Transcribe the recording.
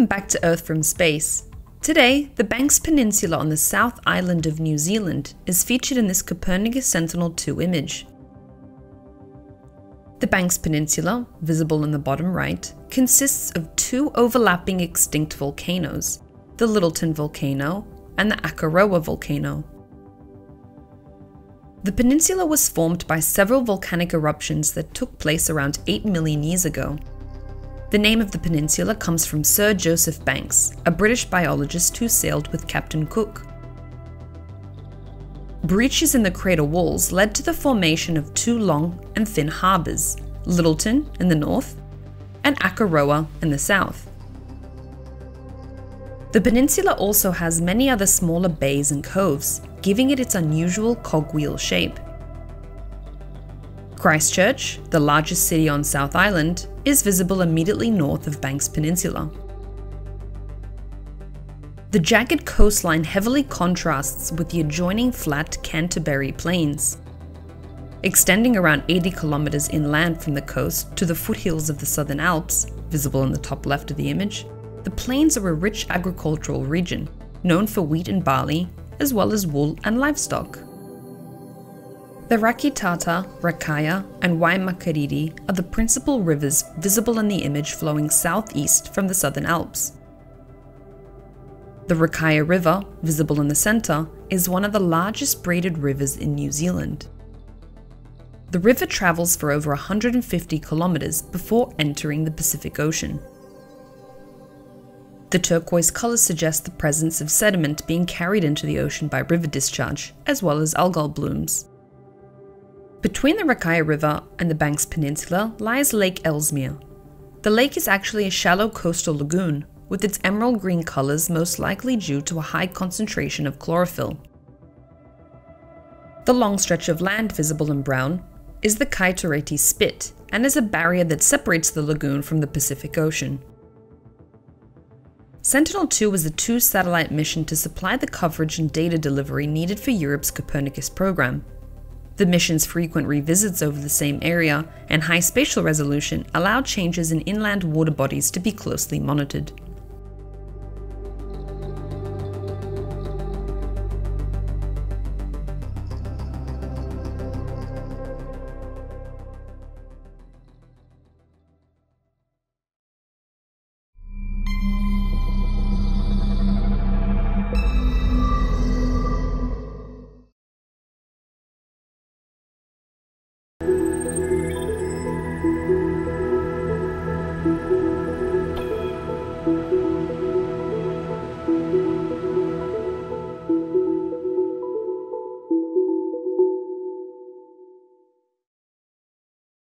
Welcome back to Earth from Space. Today, the Banks Peninsula on the South Island of New Zealand is featured in this Copernicus Sentinel-2 image. The Banks Peninsula, visible in the bottom right, consists of two overlapping extinct volcanoes, the Lyttelton Volcano and the Akaroa Volcano. The peninsula was formed by several volcanic eruptions that took place around 8 million years ago. The name of the peninsula comes from Sir Joseph Banks, a British biologist who sailed with Captain Cook. Breaches in the crater walls led to the formation of two long and thin harbours, Lyttelton in the north and Akaroa in the south. The peninsula also has many other smaller bays and coves, giving it its unusual cogwheel shape. Christchurch, the largest city on South Island, is visible immediately north of Banks Peninsula. The jagged coastline heavily contrasts with the adjoining flat Canterbury Plains, extending around 80 kilometers inland from the coast to the foothills of the Southern Alps, visible in the top left of the image. The plains are a rich agricultural region, known for wheat and barley, as well as wool and livestock. The Rakitata, Rakaia, and Waimakariri are the principal rivers visible in the image flowing southeast from the Southern Alps. The Rakaia River, visible in the centre, is one of the largest braided rivers in New Zealand. The river travels for over 150 kilometres before entering the Pacific Ocean. The turquoise colours suggest the presence of sediment being carried into the ocean by river discharge, as well as algal blooms. Between the Rakaia River and the Banks Peninsula lies Lake Ellesmere. The lake is actually a shallow coastal lagoon, with its emerald green colours most likely due to a high concentration of chlorophyll. The long stretch of land visible in brown is the Kaitorete Spit and is a barrier that separates the lagoon from the Pacific Ocean. Sentinel-2 was a two-satellite mission to supply the coverage and data delivery needed for Europe's Copernicus programme. The mission's frequent revisits over the same area and high spatial resolution allow changes in inland water bodies to be closely monitored.